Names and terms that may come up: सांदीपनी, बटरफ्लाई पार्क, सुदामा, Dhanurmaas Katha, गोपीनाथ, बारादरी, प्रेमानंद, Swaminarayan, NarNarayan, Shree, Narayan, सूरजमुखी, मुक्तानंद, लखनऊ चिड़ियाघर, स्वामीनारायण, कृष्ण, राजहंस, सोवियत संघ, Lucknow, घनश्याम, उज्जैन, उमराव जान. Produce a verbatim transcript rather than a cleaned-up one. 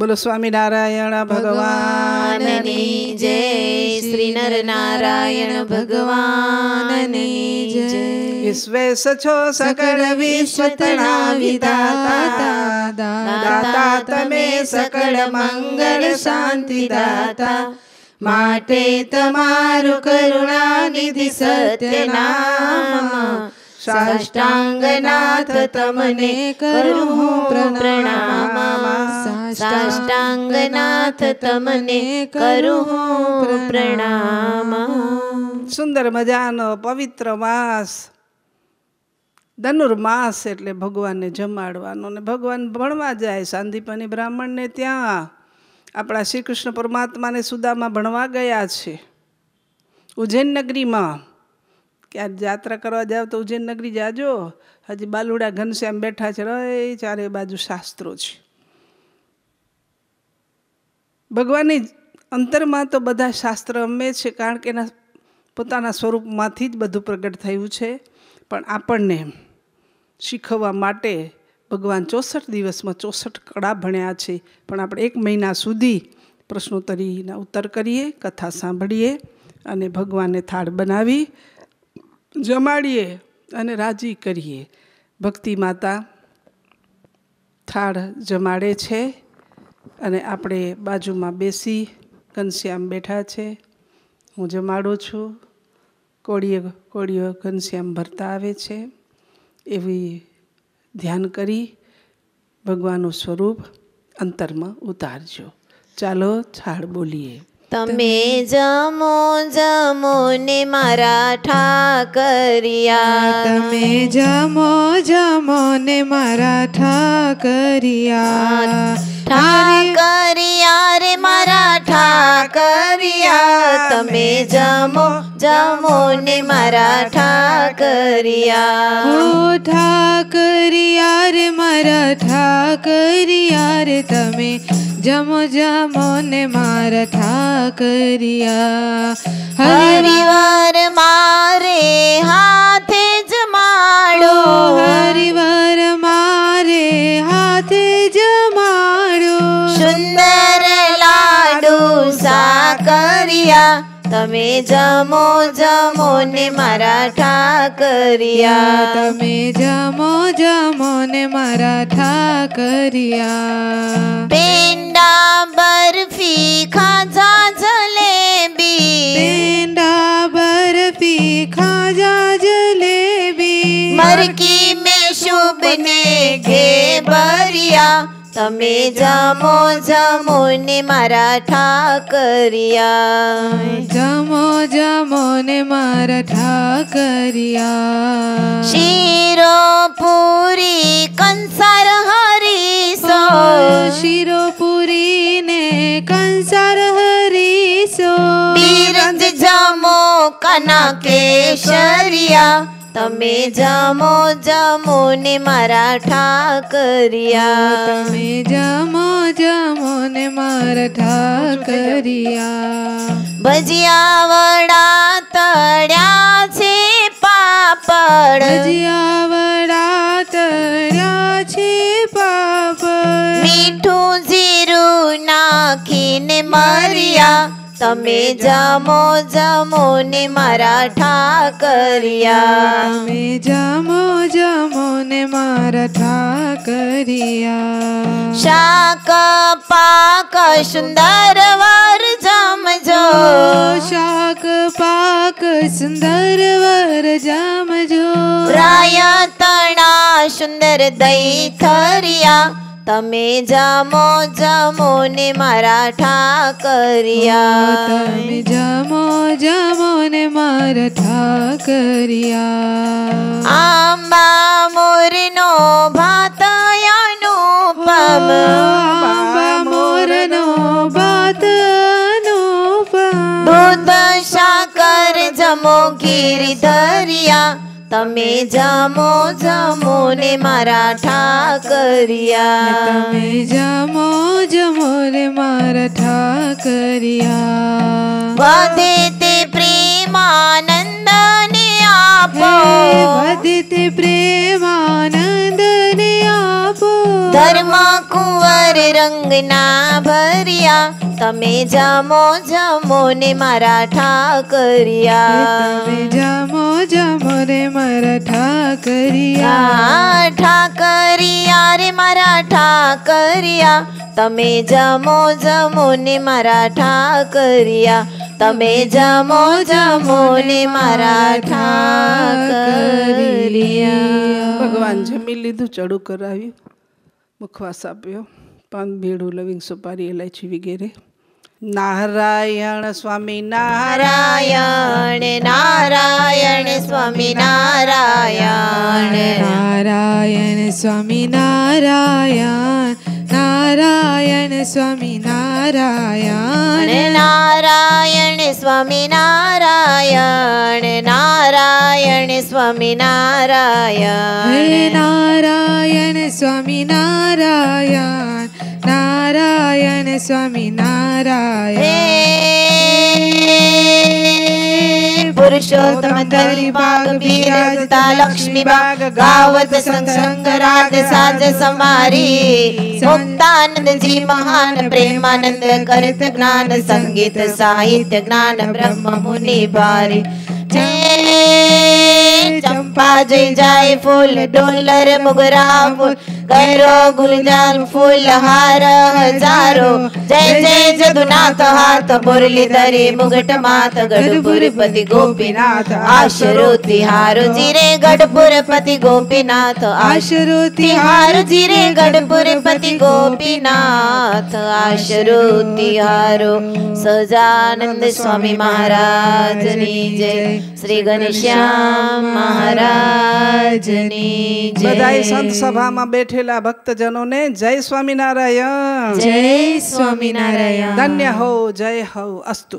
बोलो स्वामीनारायण भगवान की जय, श्री नर नारायण भगवान की जय। विश्वेश छो सकल विश्वतना विधाता, दाता तमे सकल मंगल शांति दाता। माटे तमारु करुणा निधि सत्यनामा, साष्टांगनाथ तमने करूं प्रणामा। साष्टांगनाथ तमने करूं प्रणामा। सुंदर मजानो पवित्र मास धनुर्मास एटले भगवान ने जमाडवानो ने भगवान भणवा जाए सांदीपनी ब्राह्मण ने त्या अपना श्री कृष्ण परमात्मा ने सुदामा भणवा गया है उज्जैन नगरी में कि आज यात्रा करवा जाओ तो उज्जैन नगरी जाजो। हजी बालूड़ा घनश्याम बैठा है रही चारे बाजू शास्त्रों छे। भगवानी अंतर में तो बधा शास्त्र अमे छे कारण के एना पोताना स्वरूप मांथी ज बधुं प्रगट थयुं छे। पण आपणने शीखवा माटे भगवान चौसठ दिवस में चौसठ कड़ा भण्या छे। पण आपणे एक महीना सुधी प्रश्नोत्तरीना उत्तर करिए, कथा सांभळीए अने भगवाने थाळ बनावी जमाड़िए अने राजी करिए। भक्ति माता थाळ जमाड़े छे अने आपणे बाजू में बेसी घनश्याम बैठा छे। हूँ जमाड़ू छूँ, कोड़ीए कोड़ीए घनश्याम भरता आवे छे। एवी ध्यान करी भगवाननु स्वरूप अंतर में उतारजो। चालो थाळ बोलीए। तमे जमो जमो ने मारा ठाकरिया, तमे जमो जमो ने मारा ठाकरिया। ठाकरिया रे मारा ठाकरिया, तमे जमो जमो ने मारा ठाकरिया। ओ ठाकरिया रे मारा ठाकरिया रे, तमे जमो जमो ने मारा ठाकरिया। हरिवार मारे हाथे जमाड़ो, हरिवार मारे हाथे जमाड़ो। सुंदर लाडू साकरिया, तमे जमो जमो ने मारा ठाकरिया। तमे जमो जमो ने मारा ठाकरिया। पेंडा बर्फी खाजा जलेबी, पेंडा बर्फी खाजा जलेबी। मरकी में शुभ ने घेबरिया, तमे जमो जमो ने मारा ठाकरिया। जमो जमो ने मारा ठाकरिया। शिरो पूरी कंसार हरीसो, शिरो पूरी ने कंसार हरीसो। बीरज जमो कना केशरिया, तमे जमो जमो ने मारा ठाकरिया। तमे जमो जमो ने मारा ठाकरिया। भजिया वड़ा तड़्या छे पापड़, भजिया वड़ा तड़्या छे पापड़। मीठू जीरू नाखीने मरिया, तमे जमो जमो ने मारा ठाकरिया। तमे जमो जमो ने मारा ठाकरिया। शाक पाक सुंदर वर जमजो, शाक पाक सुंदर वर जमजो। राया तना सुंदर दही थरिया, तमे जमो जमो ने मारा ठाकरिया। तमे जमो जमो ने मारा ठाकरिया। आंबा मोरनो भात अनुपम, आंबा मोरनो भात अनुपम। दूध साकर जमो गिरधरिया, तमे जमो जमो ने मारा ठाकरिया। तमे जमो जमो ने मारा ठाकरिया। वधे ते प्रेमानंद ने आपो, वधे ते प्रेमानंद ने आपो। धर्म कुंवर के रंग ना भरिया, तमे जमो जमो ने मारा ठाकरिया, तमे जमो जमो रे मारा ठाकरिया, ठाकरिया रे मारा ठाकरिया, तमे जमो जमो ने मारा ठाकरिया, तमे जमो जमो ने मारा ठाकरिया। भगवान जमी लीधु चढ़ू कराव्यु, मुखवास आप्यो, पान भेड़ू, लविंग सुपारी, इलायची वगैरह। नारायण स्वामी नारायण, नारायण स्वामी नारायण, नारायण स्वामी नारायण, नारायण स्वामी नारायण, नारायण स्वामी नारायण, नारायण स्वामी नारायण, नारायण स्वामी नारायण, नारायण स्वामी नारायण। पुरुषोत्तम धरी बाग बिराजता, लक्ष्मी बाग गावत संग संग राग साज समारी, मुक्तानंद जी महान प्रेमानंद करत ज्ञान, संगीत साहित्य ज्ञान ब्रह्म मुनि भारी। चंपा जय जाय फूल, डोलर मुगरा फूल, गैरो गुलजान फूल हार हजारो, जय जय जदुनाथ हाथ, मुरलीधरी मुगट माथ, गढ़पुरपति गोपीनाथ आशरो तिहारो जी रे, गढ़पुरपति गोपीनाथ आशरो तिहारो जी रे, गढ़पुरपति गोपीनाथ आशरो तिहारो। सजानंद स्वामी महाराज की जय, श्री घनश्याम महाराजनी जय। बधाई संत सभा में बैठेला भक्तजनों ने जय स्वामीनारायण, जय स्वामीनारायण। धन्य हो, जय हो, अस्तु।